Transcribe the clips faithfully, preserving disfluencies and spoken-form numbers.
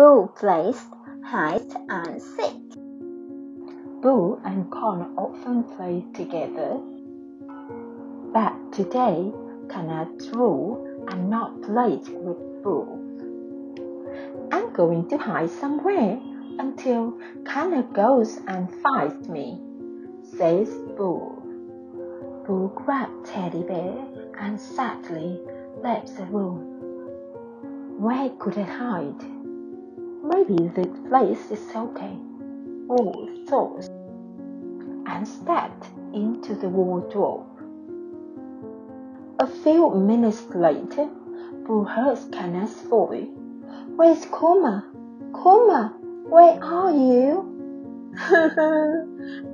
Bull plays hide and seek. Bull and Connor often play together, but today Connor drew and not played with Bull. I'm going to hide somewhere until Connor goes and finds me, says Bull. Bull grabbed Teddy Bear and sadly left the room. Where could I hide? Maybe the place is okay, Bull thought, and stepped into the wardrobe. A few minutes later, Bull heard Connors' voice. Where's Kuma? Kuma, where are you?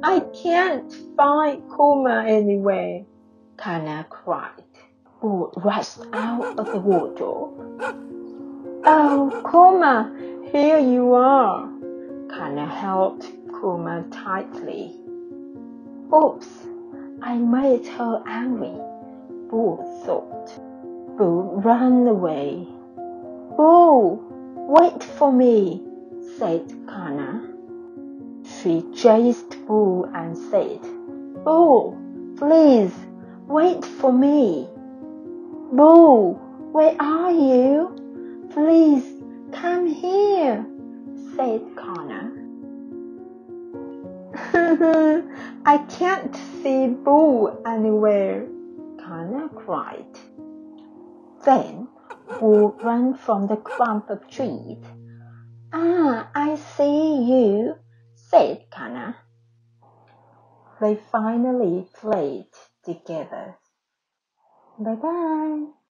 I can't find Kuma anywhere, Connor cried. Bull rushed out of the wardrobe. Oh, Kuma, here you are. Connor held Kuma tightly. Oops, I made her angry, Bull thought. Bull ran away. Bull, wait for me, said Connor. She chased Bull and said, Bull, please, wait for me. Bull, where are you? Please, come here, said Connor. I can't see Bull anywhere, Connor cried. Then Bull ran from the clump of trees. Ah, I see you, said Connor. They finally played together. Bye-bye.